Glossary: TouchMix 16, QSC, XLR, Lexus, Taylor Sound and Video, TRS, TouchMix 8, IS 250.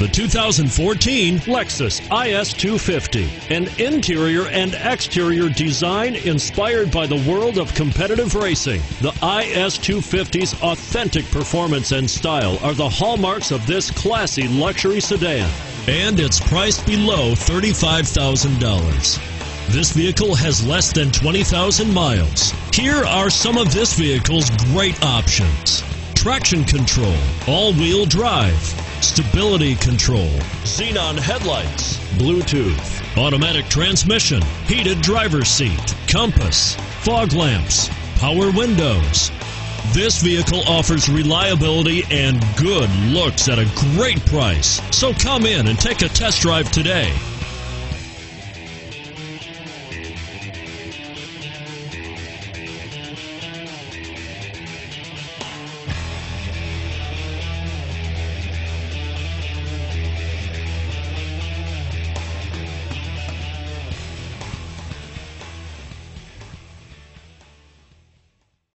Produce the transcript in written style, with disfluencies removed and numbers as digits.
the 2014 Lexus IS 250, an interior and exterior design inspired by the world of competitive racing. The IS 250's authentic performance and style are the hallmarks of this classy luxury sedan, and it's priced below $35,000. This vehicle has less than 20,000 miles. Here are some of this vehicle's great options: traction control, all-wheel drive, stability control, xenon headlights, Bluetooth, automatic transmission, heated driver's seat, compass, fog lamps, power windows. This vehicle offers reliability and good looks at a great price. So come in and take a test drive today.